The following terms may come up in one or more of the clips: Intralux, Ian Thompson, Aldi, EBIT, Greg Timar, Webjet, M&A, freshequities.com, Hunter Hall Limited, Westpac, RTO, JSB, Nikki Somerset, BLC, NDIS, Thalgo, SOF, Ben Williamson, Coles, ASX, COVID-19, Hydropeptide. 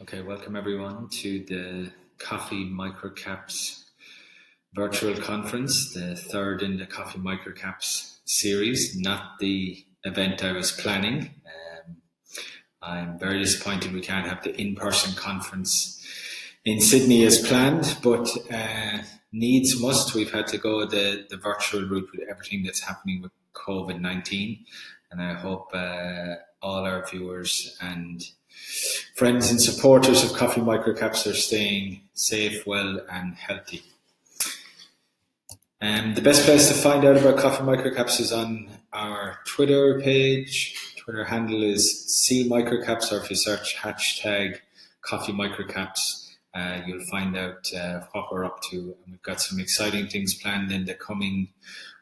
Okay, welcome everyone to the Coffee Microcaps virtual conference, the third in the Coffee Microcaps series, not the event I was planning. I'm very disappointed we can't have the in-person conference in Sydney as planned, but needs must. We've had to go the virtual route with everything that's happening with COVID-19, and I hope all our viewers and friends and supporters of Coffee Microcaps are staying safe, well and healthy. The best place to find out about Coffee Microcaps is on our Twitter page. Twitter handle is CMicrocaps, or if you search hashtag Coffee Microcaps, you'll find out what we're up to. And we've got some exciting things planned in the coming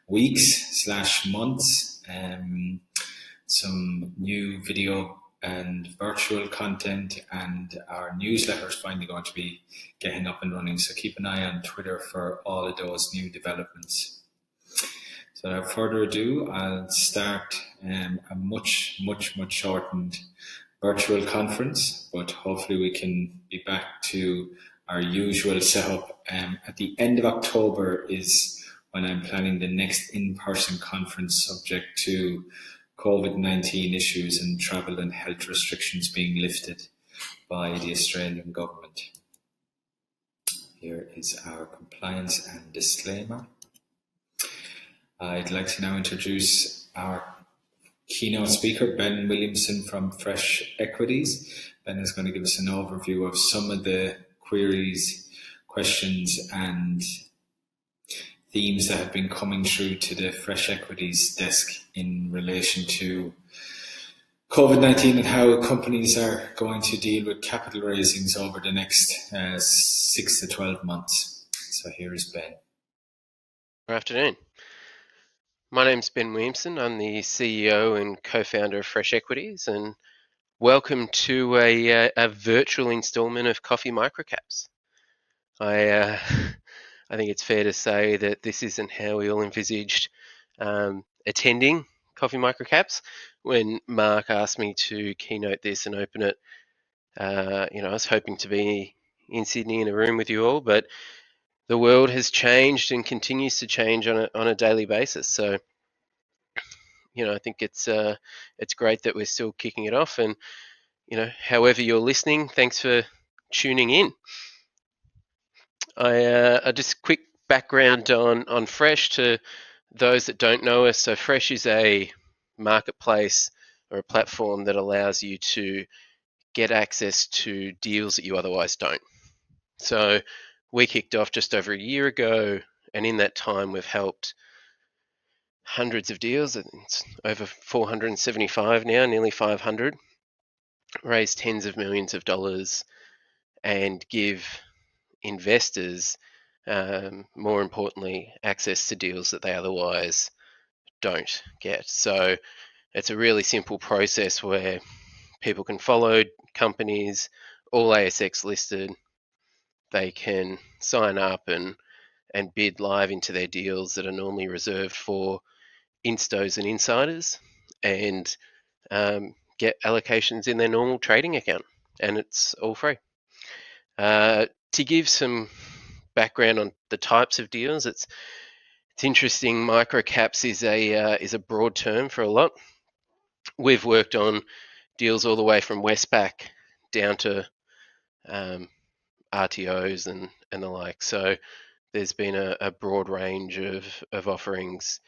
weeks / months. Some new video and virtual content, and our newsletter is finally going to be getting up and running. So keep an eye on Twitter for all of those new developments. So without further ado, I'll start a much shortened virtual conference, but hopefully we can be back to our usual setup. At the end of October is when I'm planning the next in-person conference, subject to COVID-19 issues and travel and health restrictions being lifted by the Australian government. Here is our compliance and disclaimer. I'd like to now introduce our keynote speaker, Ben Williamson from Fresh Equities. Ben is going to give us an overview of some of the queries, questions and themes that have been coming through to the Fresh Equities desk in relation to COVID-19 and how companies are going to deal with capital raisings over the next 6 to 12 months. So here is Ben. Good afternoon. My name's Ben Williamson. I'm the CEO and co-founder of Fresh Equities, and welcome to a virtual installment of Coffee Microcaps. I think it's fair to say that this isn't how we all envisaged attending Coffee Microcaps. When Mark asked me to keynote this and open it, you know, I was hoping to be in Sydney in a room with you all, but the world has changed and continues to change on a daily basis. So, you know, I think it's great that we're still kicking it off. And, you know, however you're listening, thanks for tuning in. I just quick background on Fresh to those that don't know us. So Fresh is a marketplace or a platform that allows you to get access to deals that you otherwise don't. So we kicked off just over a year ago, and in that time we've helped hundreds of deals. It's over 475 now, nearly 500, raise tens of millions of dollars and give investors, more importantly, access to deals that they otherwise don't get. So it's a really simple process where people can follow companies, all ASX listed. They can sign up and bid live into their deals that are normally reserved for instos and insiders, and get allocations in their normal trading account, and it's all free. To give some background on the types of deals, it's interesting. Microcaps is a broad term for a lot. We've worked on deals all the way from Westpac down to RTOs and the like. So there's been a broad range of offerings,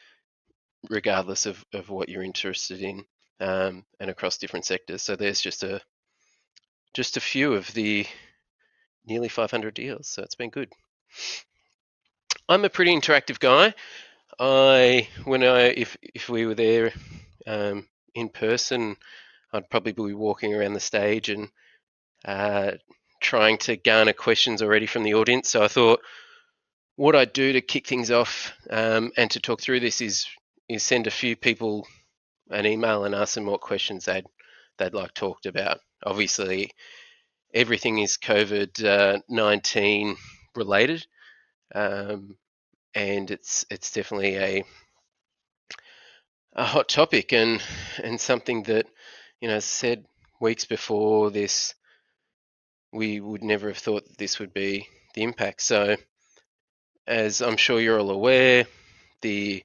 regardless of what you're interested in, and across different sectors. So there's just a few of the nearly 500 deals. So it's been good. I'm a pretty interactive guy. If we were there in person, I'd probably be walking around the stage and trying to garner questions already from the audience. So I thought what I'd do to kick things off and to talk through this is send a few people an email and ask them what questions they'd like talked about. Obviously, everything is COVID-19 related, and it's definitely a hot topic and something that, you know, said weeks before this we would never have thought that this would be the impact. So as I'm sure you're all aware, the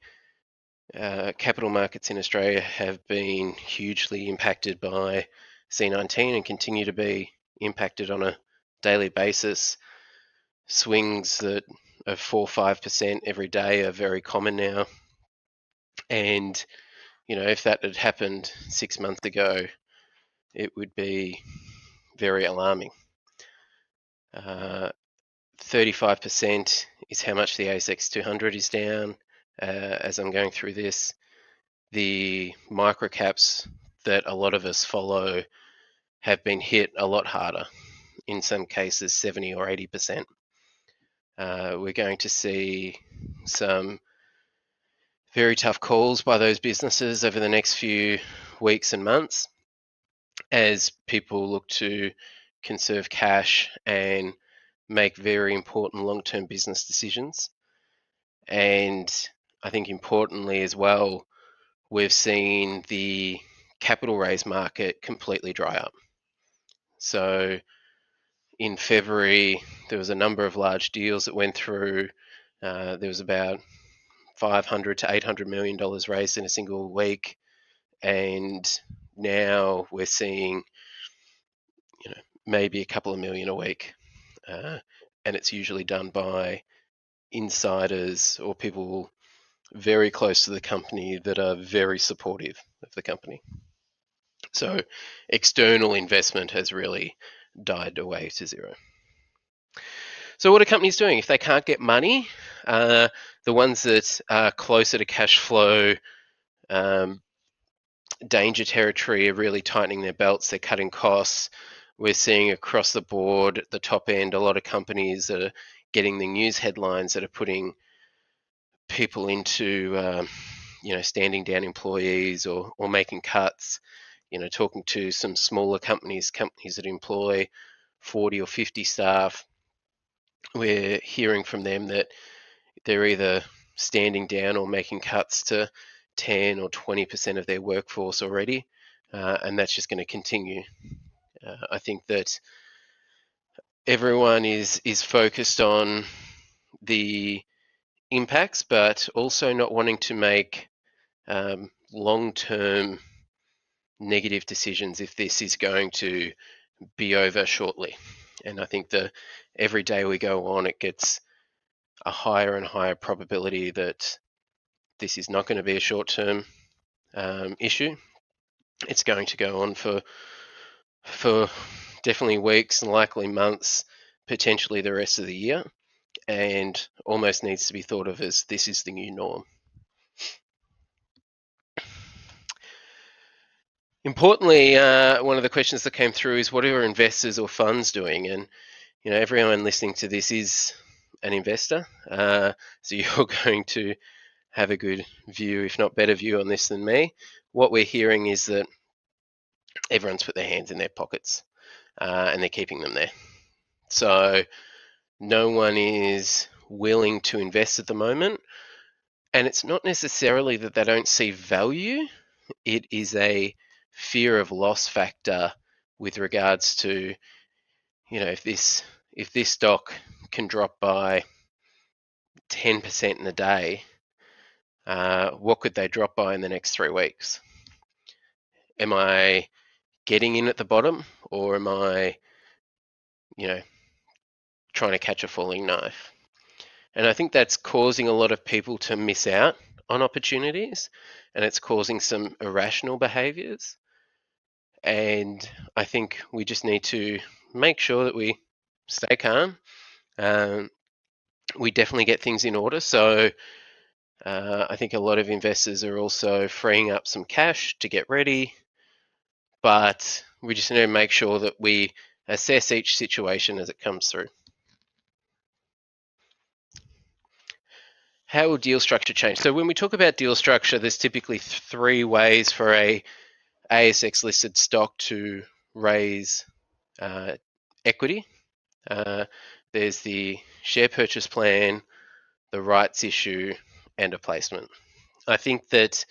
capital markets in Australia have been hugely impacted by C19 and continue to be impacted on a daily basis. Swings that of 4-5% every day are very common now. And, you know, if that had happened 6 months ago, it would be very alarming. 35% is how much the ASX 200 is down. As I'm going through this, the microcaps that a lot of us follow have been hit a lot harder, in some cases 70 or 80%. We're going to see some very tough calls by those businesses over the next few weeks and months as people look to conserve cash and make very important long-term business decisions. And I think importantly as well, we've seen the capital raise market completely dry up. So in February, there was a number of large deals that went through. There was about $500 to $800 million raised in a single week. And now we're seeing, you know, maybe a couple of million a week. And it's usually done by insiders or people very close to the company that are very supportive of the company. So external investment has really died away to zero. So what are companies doing if they can't get money? The ones that are closer to cash flow danger territory are really tightening their belts. They're cutting costs. We're seeing across the board at the top end a lot of companies that are getting the news headlines that are putting people into, you know, standing down employees or making cuts. You know, talking to some smaller companies that employ 40 or 50 staff, we're hearing from them that they're either standing down or making cuts to 10 or 20% of their workforce already, and that's just going to continue. I think that everyone is focused on the impacts, but also not wanting to make long-term negative decisions if this is going to be over shortly. And I think that every day we go on, it gets a higher and higher probability that this is not going to be a short-term issue. It's going to go on for definitely weeks and likely months, potentially the rest of the year, and almost needs to be thought of as this is the new norm. Importantly, one of the questions that came through is what are investors or funds doing? And, you know, everyone listening to this is an investor, so you're going to have a good view, if not better view on this than me. What we're hearing is that everyone's put their hands in their pockets and they're keeping them there. So no one is willing to invest at the moment. And it's not necessarily that they don't see value. It is a fear of loss factor with regards to, you know, if this stock can drop by 10% in a day, what could they drop by in the next 3 weeks? Am I getting in at the bottom, or am I, you know, trying to catch a falling knife? And I think that's causing a lot of people to miss out on opportunities, and it's causing some irrational behaviors. And I think we just need to make sure that we stay calm. We definitely get things in order. So I think a lot of investors are also freeing up some cash to get ready. But we just need to make sure that we assess each situation as it comes through. How will deal structure change? So when we talk about deal structure, there's typically three ways for a ASX-listed stock to raise equity. There's the share purchase plan, the rights issue, and a placement. I think that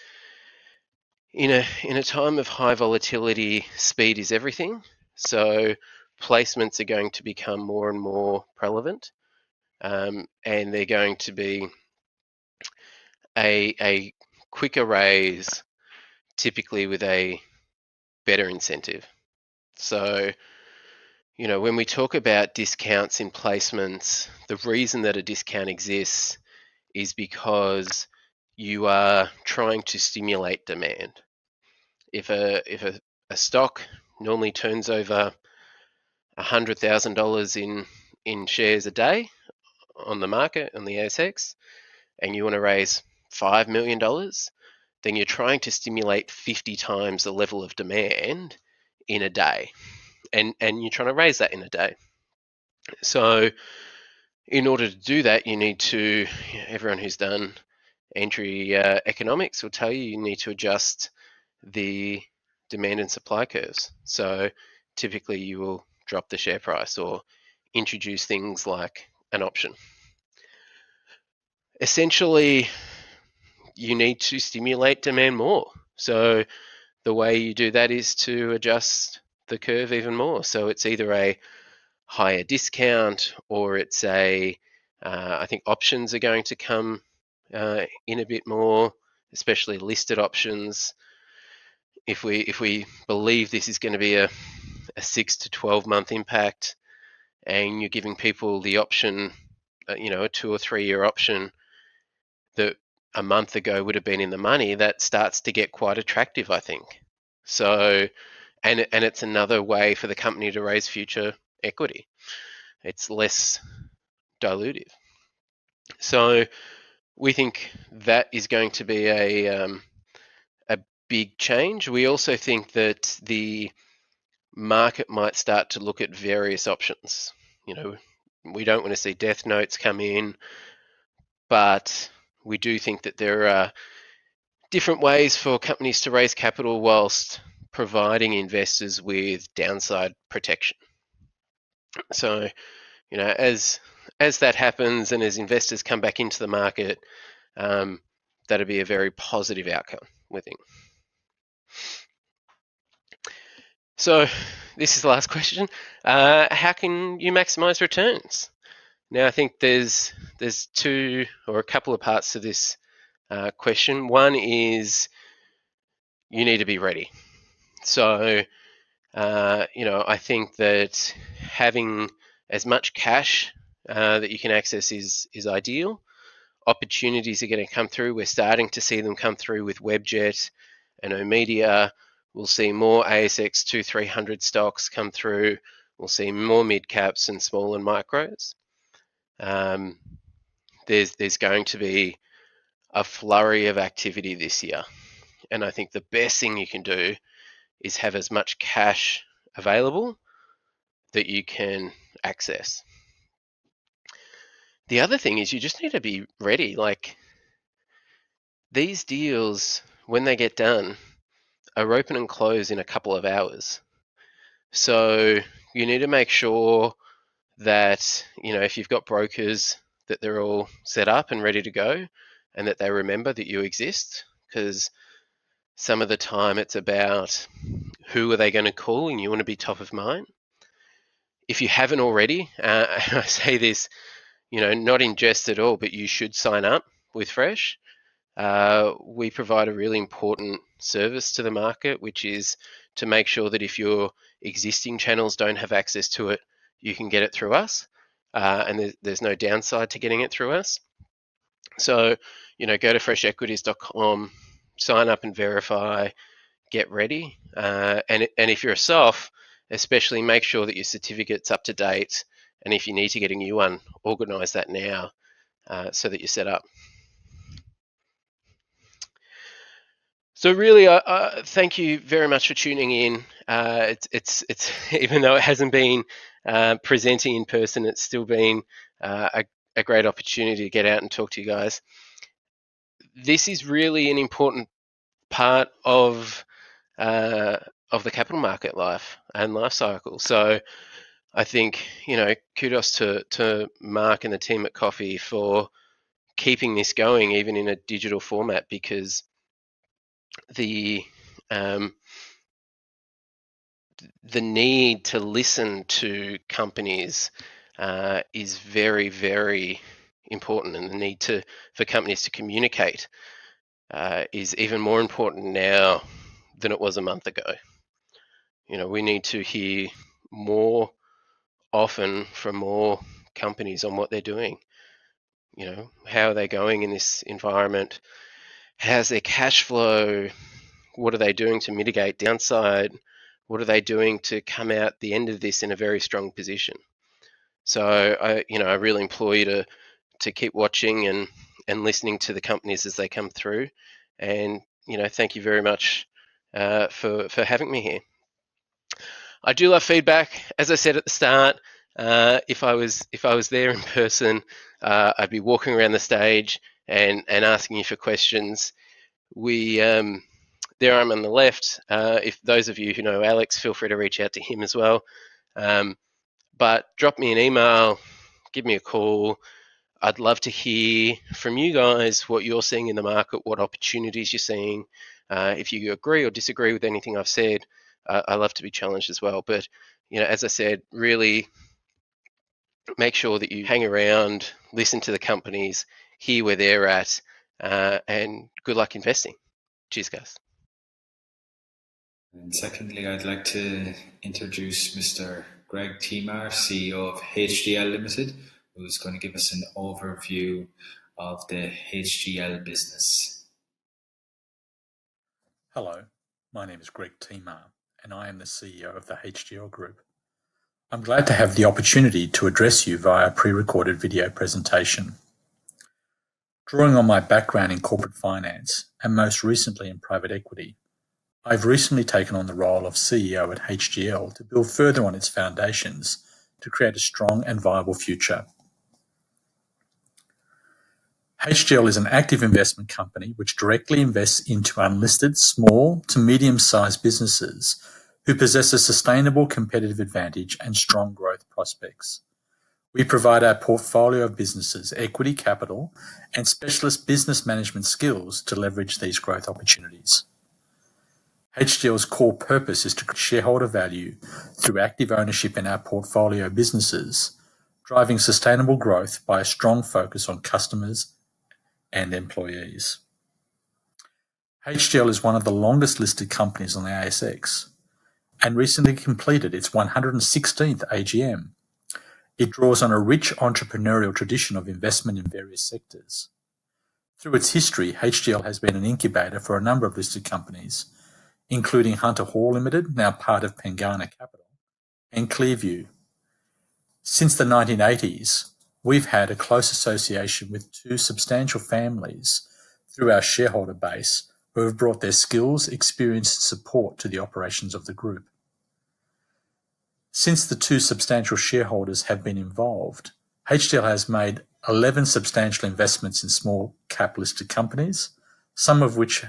in a time of high volatility, speed is everything. So placements are going to become more and more prevalent, and they're going to be a quicker raise, typically with a better incentive. So, you know, when we talk about discounts in placements, the reason that a discount exists is because you are trying to stimulate demand. If a stock normally turns over $100,000 in shares a day on the market, on the ASX, and you want to raise $5 million, then you're trying to stimulate 50 times the level of demand in a day. And you're trying to raise that in a day. So in order to do that, you need to, everyone who's done entry economics will tell you, you need to adjust the demand and supply curves. So typically you will drop the share price or introduce things like an option. Essentially, you need to stimulate demand more. So the way you do that is to adjust the curve even more. So it's either a higher discount or it's a, I think options are going to come in a bit more, especially listed options. If we believe this is going to be a 6 to 12 month impact, and you're giving people the option, you know, a 2 or 3 year option that a month ago would have been in the money, that starts to get quite attractive, I think. So, and it's another way for the company to raise future equity. It's less dilutive. So we think that is going to be a big change. We also think that the market might start to look at various options. You know, we don't want to see death notes come in, but we do think that there are different ways for companies to raise capital whilst providing investors with downside protection. So, you know, as that happens and as investors come back into the market, that'll be a very positive outcome, we think. So this is the last question. How can you maximize returns? Now, I think there's two or a couple of parts to this question. One is you need to be ready. So, you know, I think that having as much cash that you can access is ideal. Opportunities are going to come through. We're starting to see them come through with Webjet and Omedia. We'll see more ASX 200-300 stocks come through. We'll see more mid-caps and small and micros. There's going to be a flurry of activity this year. And I think the best thing you can do is have as much cash available that you can access. The other thing is you just need to be ready. Like, these deals, when they get done, are open and close in a couple of hours. So you need to make sure that, you know, if you've got brokers, that they're all set up and ready to go, and that they remember that you exist, because some of the time it's about who are they going to call, and you want to be top of mind. If you haven't already, I say this, you know, not in jest at all, but you should sign up with Fresh. We provide a really important service to the market, which is to make sure that if your existing channels don't have access to it, you can get it through us, and there's no downside to getting it through us. So, you know, go to freshequities.com, sign up and verify, get ready. And if you're a SOF, especially make sure that your certificate's up to date. And if you need to get a new one, organise that now so that you're set up. So really, thank you very much for tuning in. It's even though it hasn't been presenting in person, it's still been a great opportunity to get out and talk to you guys. This is really an important part of the capital market life and life cycle. So I think, you know, kudos to Mark and the team at Coffee for keeping this going even in a digital format, because the need to listen to companies is very, very important, and the need for companies to communicate is even more important now than it was a month ago. You know, we need to hear more often from more companies on what they're doing. You know, how are they going in this environment? How's their cash flow? What are they doing to mitigate downside? What are they doing to come out the end of this in a very strong position? So I really implore you to keep watching and listening to the companies as they come through. And, you know, thank you very much for having me here. I do love feedback. As I said at the start, if I was there in person, I'd be walking around the stage and asking you for questions. There I'm on the left. If those of you who know Alex, feel free to reach out to him as well. But drop me an email, give me a call. I'd love to hear from you guys what you're seeing in the market, what opportunities you're seeing. If you agree or disagree with anything I've said, I love to be challenged as well. But, you know, as I said, really make sure that you hang around, listen to the companies, hear where they're at, and good luck investing. Cheers, guys. And secondly, I'd like to introduce Mr. Greg Timar, CEO of HGL Limited, who's going to give us an overview of the HGL business. Hello, my name is Greg Timar, and I am the CEO of the HGL Group. I'm glad to have the opportunity to address you via a pre-recorded video presentation. Drawing on my background in corporate finance and most recently in private equity, I've recently taken on the role of CEO at HGL to build further on its foundations to create a strong and viable future. HGL is an active investment company which directly invests into unlisted small to medium-sized businesses who possess a sustainable competitive advantage and strong growth prospects. We provide our portfolio of businesses equity capital and specialist business management skills to leverage these growth opportunities. HGL's core purpose is to create shareholder value through active ownership in our portfolio businesses, driving sustainable growth by a strong focus on customers and employees. HGL is one of the longest listed companies on the ASX and recently completed its 116th AGM. It draws on a rich entrepreneurial tradition of investment in various sectors. Through its history, HGL has been an incubator for a number of listed companies, including Hunter Hall Limited, now part of Pengana Capital, and Clearview. Since the 1980s, we've had a close association with two substantial families through our shareholder base who have brought their skills, experience, and support to the operations of the group. Since the two substantial shareholders have been involved, HGL has made 11 substantial investments in small cap listed companies, some of which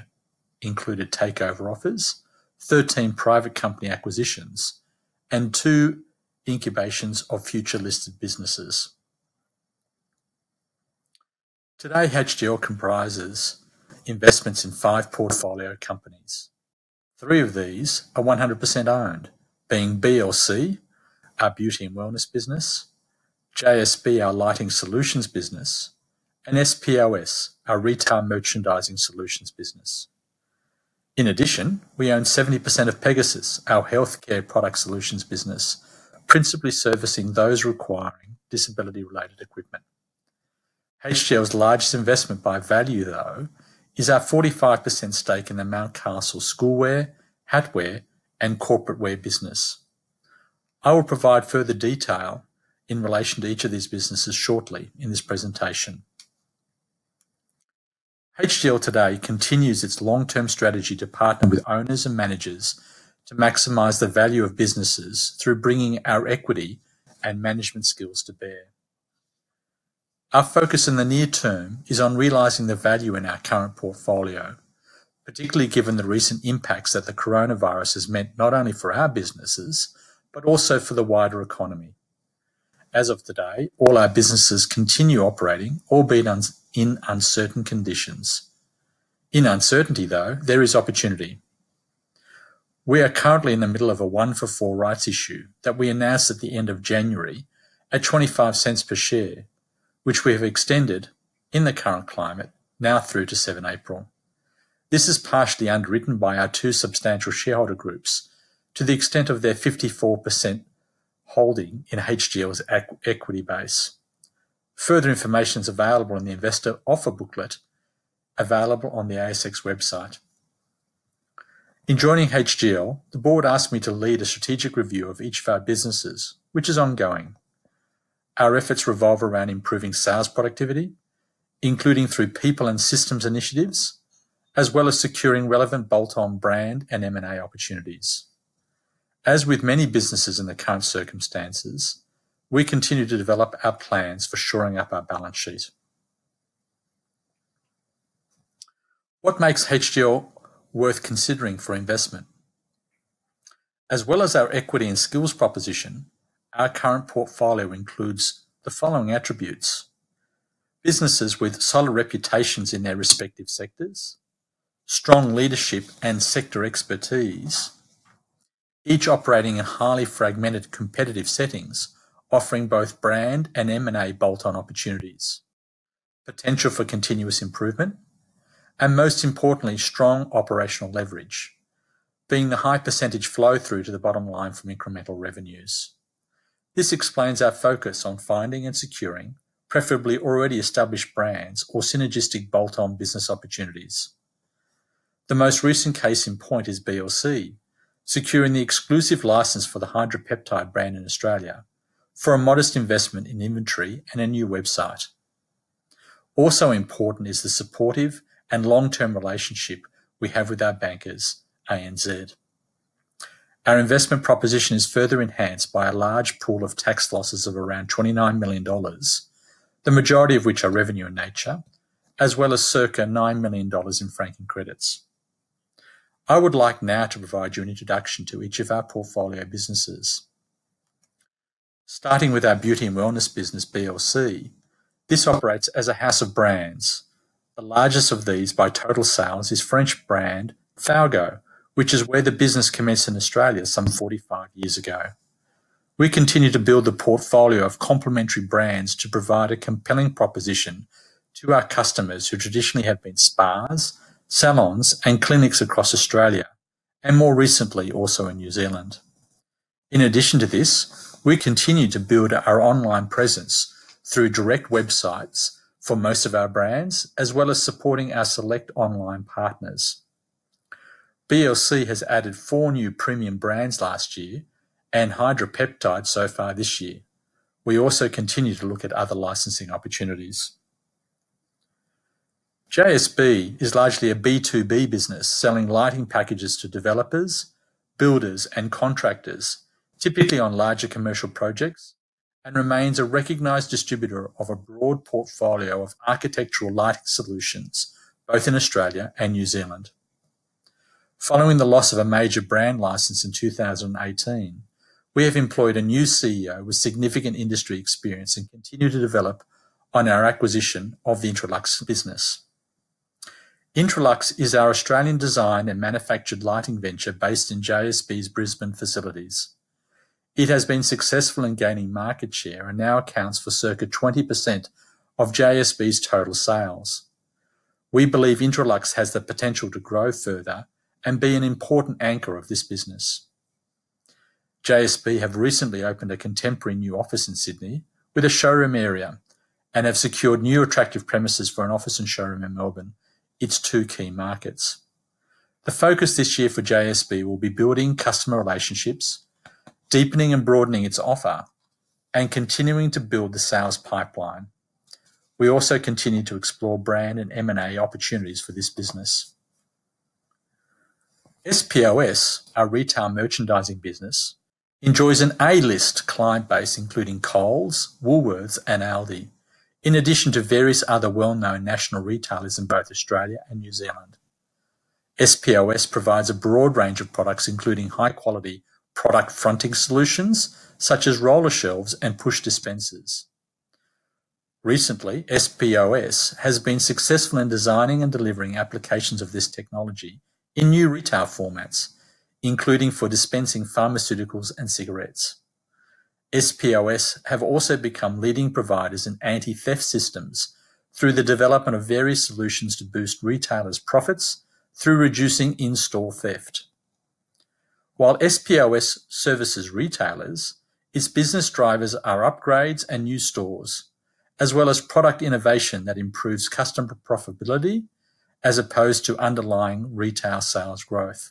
included takeover offers, 13 private company acquisitions, and 2 incubations of future listed businesses. Today, HGL comprises investments in 5 portfolio companies. 3 of these are 100% owned, being BLC, our beauty and wellness business, JSB, our lighting solutions business, and SPOS, our retail merchandising solutions business. In addition, we own 70% of Pegasus, our healthcare product solutions business, principally servicing those requiring disability-related equipment. HGL's largest investment by value, though, is our 45% stake in the Mountcastle schoolwear, hatware, and corporate wear business. I will provide further detail in relation to each of these businesses shortly in this presentation. HGL today continues its long-term strategy to partner with owners and managers to maximise the value of businesses through bringing our equity and management skills to bear. Our focus in the near term is on realising the value in our current portfolio, particularly given the recent impacts that the coronavirus has meant not only for our businesses, but also for the wider economy. As of today, all our businesses continue operating, albeit in uncertain conditions. In uncertainty, though, there is opportunity. We are currently in the middle of a 1-for-4 rights issue that we announced at the end of January at 25 cents per share, which we have extended in the current climate now through to 7 April. This is partially underwritten by our two substantial shareholder groups to the extent of their 54% holding in HGL's equity base. Further information is available in the investor offer booklet available on the ASX website. In joining HGL, the board asked me to lead a strategic review of each of our businesses, which is ongoing. Our efforts revolve around improving sales productivity, including through people and systems initiatives, as well as securing relevant bolt-on brand and M&A opportunities. As with many businesses in the current circumstances, we continue to develop our plans for shoring up our balance sheet. What makes HGL worth considering for investment? As well as our equity and skills proposition, our current portfolio includes the following attributes: businesses with solid reputations in their respective sectors, strong leadership and sector expertise, each operating in highly fragmented competitive settings, offering both brand and M&A bolt-on opportunities, potential for continuous improvement, and most importantly, strong operational leverage, being the high percentage flow through to the bottom line from incremental revenues. This explains our focus on finding and securing preferably already established brands or synergistic bolt-on business opportunities. The most recent case in point is BLC, securing the exclusive license for the Hydropeptide brand in Australia for a modest investment in inventory and a new website. Also important is the supportive and long-term relationship we have with our bankers, ANZ. Our investment proposition is further enhanced by a large pool of tax losses of around $29 million, the majority of which are revenue in nature, as well as circa $9 million in franking credits. I would like now to provide you an introduction to each of our portfolio businesses. Starting with our beauty and wellness business, BLC, this operates as a house of brands. The largest of these by total sales is French brand Thalgo, which is where the business commenced in Australia some 45 years ago. We continue to build the portfolio of complementary brands to provide a compelling proposition to our customers who traditionally have been spas, salons and clinics across Australia, and more recently also in New Zealand. In addition to this, we continue to build our online presence through direct websites for most of our brands, as well as supporting our select online partners. BLC has added 4 new premium brands last year and Hydropeptide so far this year. We also continue to look at other licensing opportunities. JSB is largely a B2B business selling lighting packages to developers, builders and contractors, typically on larger commercial projects, and remains a recognised distributor of a broad portfolio of architectural lighting solutions, both in Australia and New Zealand. Following the loss of a major brand licence in 2018, we have employed a new CEO with significant industry experience and continue to develop on our acquisition of the Intralux business. Intralux is our Australian design and manufactured lighting venture based in JSB's Brisbane facilities. It has been successful in gaining market share and now accounts for circa 20% of JSB's total sales. We believe Intralux has the potential to grow further and be an important anchor of this business. JSB have recently opened a contemporary new office in Sydney with a showroom area and have secured new attractive premises for an office and showroom in Melbourne, its 2 key markets. The focus this year for JSB will be building customer relationships, deepening and broadening its offer, and continuing to build the sales pipeline. We also continue to explore brand and M&A opportunities for this business. SPOS, our retail merchandising business, enjoys an A-list client base including Coles, Woolworths and Aldi, in addition to various other well-known national retailers in both Australia and New Zealand. SPOS provides a broad range of products including high-quality product fronting solutions such as roller shelves and push dispensers. Recently, SPOS has been successful in designing and delivering applications of this technology in new retail formats, including for dispensing pharmaceuticals and cigarettes. SPOS have also become leading providers in anti-theft systems through the development of various solutions to boost retailers' profits through reducing in-store theft. While SPOS services retailers, its business drivers are upgrades and new stores, as well as product innovation that improves customer profitability as opposed to underlying retail sales growth.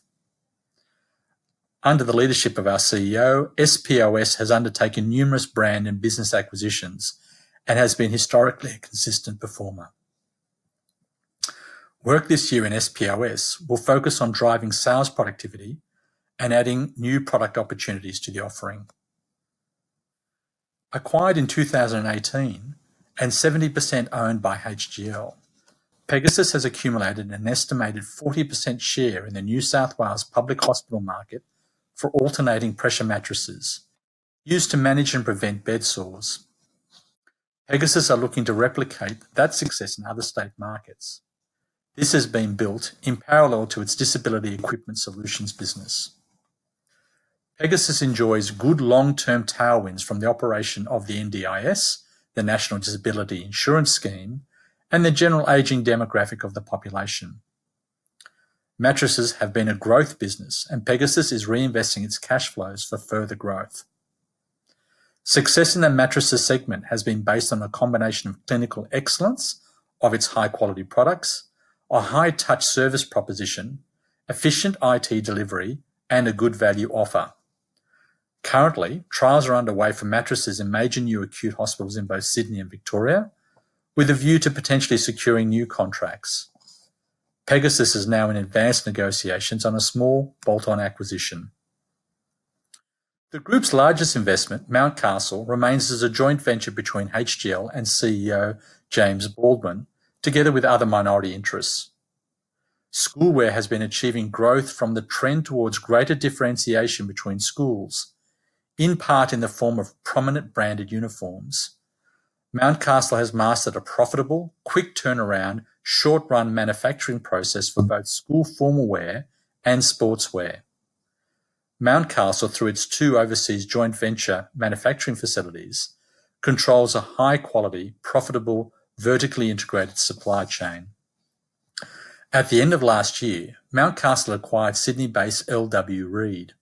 Under the leadership of our CEO, SPOS has undertaken numerous brand and business acquisitions and has been historically a consistent performer. Work this year in SPOS will focus on driving sales productivity and adding new product opportunities to the offering. Acquired in 2018 and 70% owned by HGL, Pegasus has accumulated an estimated 40% share in the New South Wales public hospital market for alternating pressure mattresses, used to manage and prevent bed sores. Pegasus are looking to replicate that success in other state markets. This has been built in parallel to its disability equipment solutions business. Pegasus enjoys good long-term tailwinds from the operation of the NDIS, the National Disability Insurance Scheme, and the general ageing demographic of the population. Mattresses have been a growth business, and Pegasus is reinvesting its cash flows for further growth. Success in the mattresses segment has been based on a combination of clinical excellence of its high-quality products, a high-touch service proposition, efficient IT delivery, and a good value offer. Currently, trials are underway for mattresses in major new acute hospitals in both Sydney and Victoria, with a view to potentially securing new contracts. Pegasus is now in advanced negotiations on a small bolt-on acquisition. The group's largest investment, Mountcastle, remains as a joint venture between HGL and CEO James Baldwin, together with other minority interests. Schoolware has been achieving growth from the trend towards greater differentiation between schools, in part in the form of prominent branded uniforms. Mountcastle has mastered a profitable, quick turnaround, short-run manufacturing process for both school formal wear and sportswear. Mountcastle, through its two overseas joint venture manufacturing facilities, controls a high-quality, profitable, vertically integrated supply chain. At the end of last year, Mountcastle acquired Sydney-based LW Reed.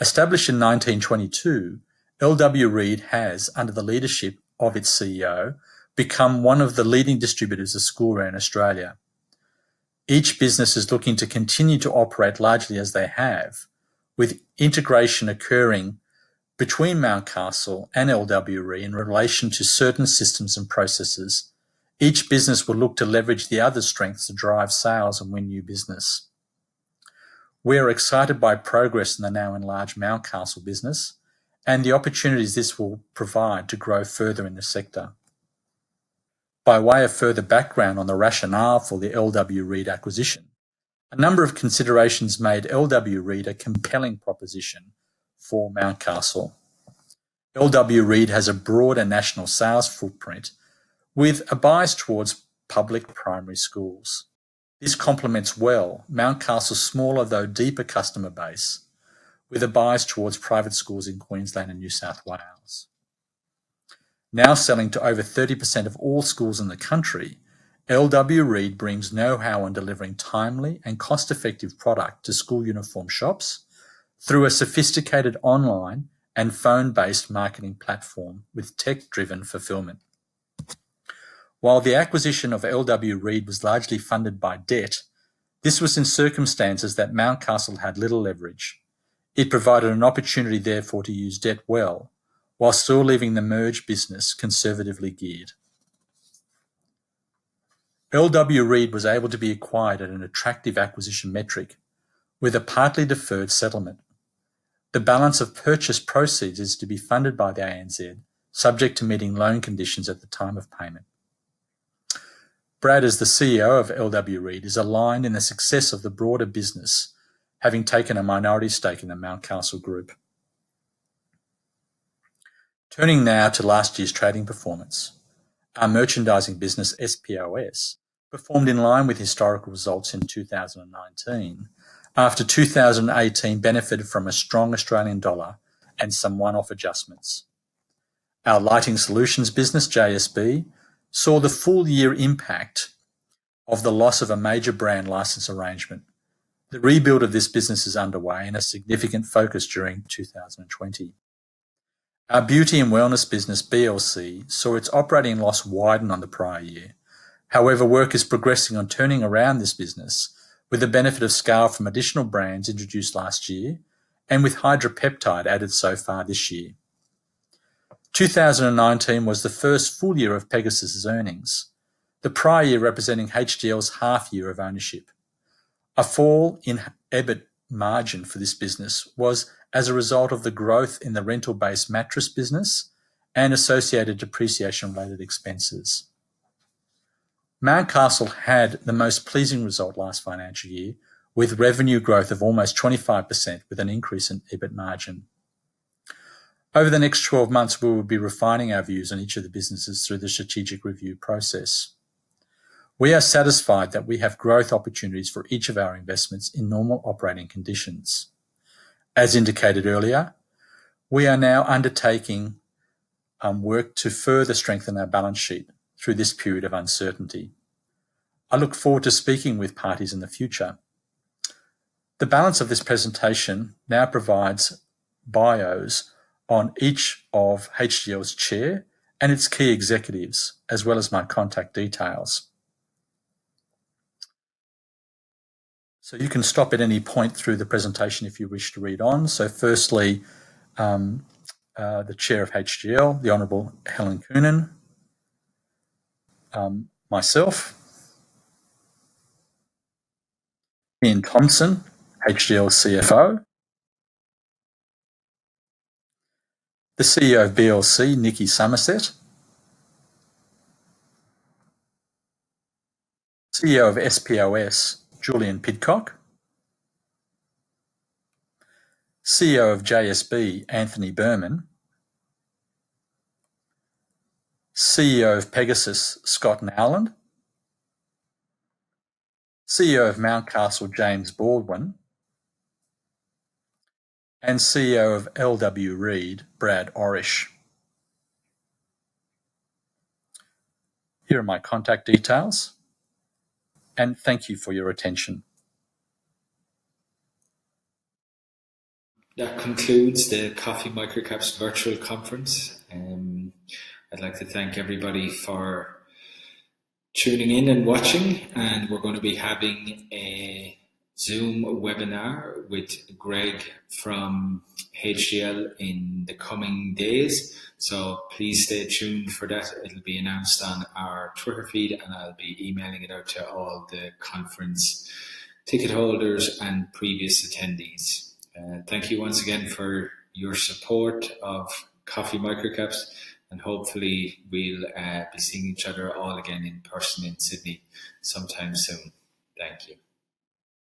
Established in 1922, LW Reed has, under the leadership of its CEO, become one of the leading distributors of schoolwear in Australia. Each business is looking to continue to operate largely as they have, with integration occurring between Mountcastle and LWRE in relation to certain systems and processes. Each business will look to leverage the other's strengths to drive sales and win new business. We are excited by progress in the now enlarged Mountcastle business and the opportunities this will provide to grow further in the sector. By way of further background on the rationale for the LW Reed acquisition, a number of considerations made LW Reed a compelling proposition for Mountcastle. LW Reed has a broader national sales footprint with a bias towards public primary schools. This complements well Mountcastle's smaller though deeper customer base, with a bias towards private schools in Queensland and New South Wales. Now selling to over 30% of all schools in the country, LW Reed brings know-how on delivering timely and cost-effective product to school uniform shops through a sophisticated online and phone-based marketing platform with tech-driven fulfillment. While the acquisition of LW Reed was largely funded by debt, this was in circumstances that Mountcastle had little leverage. It provided an opportunity, therefore, to use debt well, while still leaving the merged business conservatively geared. LW Reed was able to be acquired at an attractive acquisition metric, with a partly deferred settlement. The balance of purchase proceeds is to be funded by the ANZ, subject to meeting loan conditions at the time of payment. Brad, as the CEO of LW Reed, is aligned in the success of the broader business, having taken a minority stake in the Mountcastle Group. Turning now to last year's trading performance, our merchandising business SPOS performed in line with historical results in 2019 after 2018 benefited from a strong Australian dollar and some one-off adjustments. Our lighting solutions business, JSB, saw the full year impact of the loss of a major brand license arrangement. The rebuild of this business is underway and a significant focus during 2020. Our beauty and wellness business, BLC, saw its operating loss widen on the prior year. However, work is progressing on turning around this business with the benefit of scale from additional brands introduced last year and with Hydropeptide added so far this year. 2019 was the first full year of Pegasus' earnings, the prior year representing HGL's half year of ownership. A fall in EBIT margin for this business was as a result of the growth in the rental-based mattress business and associated depreciation-related expenses. Mountcastle had the most pleasing result last financial year, with revenue growth of almost 25% with an increase in EBIT margin. Over the next 12 months, we will be refining our views on each of the businesses through the strategic review process. We are satisfied that we have growth opportunities for each of our investments in normal operating conditions. As indicated earlier, we are now undertaking work to further strengthen our balance sheet through this period of uncertainty. I look forward to speaking with parties in the future. The balance of this presentation now provides bios on each of HGL's chair and its key executives, as well as my contact details. So you can stop at any point through the presentation if you wish to read on. So firstly, the chair of HGL, the Honourable Helen Coonan, myself, Ian Thompson, HGL CFO, the CEO of BLC, Nikki Somerset, CEO of SPOS, Julian Pidcock, CEO of JSB, Anthony Berman, CEO of Pegasus, Scott Nowland, CEO of Mountcastle, James Baldwin, and CEO of LW Reed, Brad Orish. Here are my contact details, and thank you for your attention. That concludes the Coffee Microcaps virtual conference. I'd like to thank everybody for tuning in and watching, and we're going to be having a Zoom webinar with Greg from HGL in the coming days. So please stay tuned for that. It'll be announced on our Twitter feed, and I'll be emailing it out to all the conference ticket holders and previous attendees. Thank you once again for your support of Coffee Microcaps, and hopefully we'll be seeing each other all again in person in Sydney sometime soon. Thank you.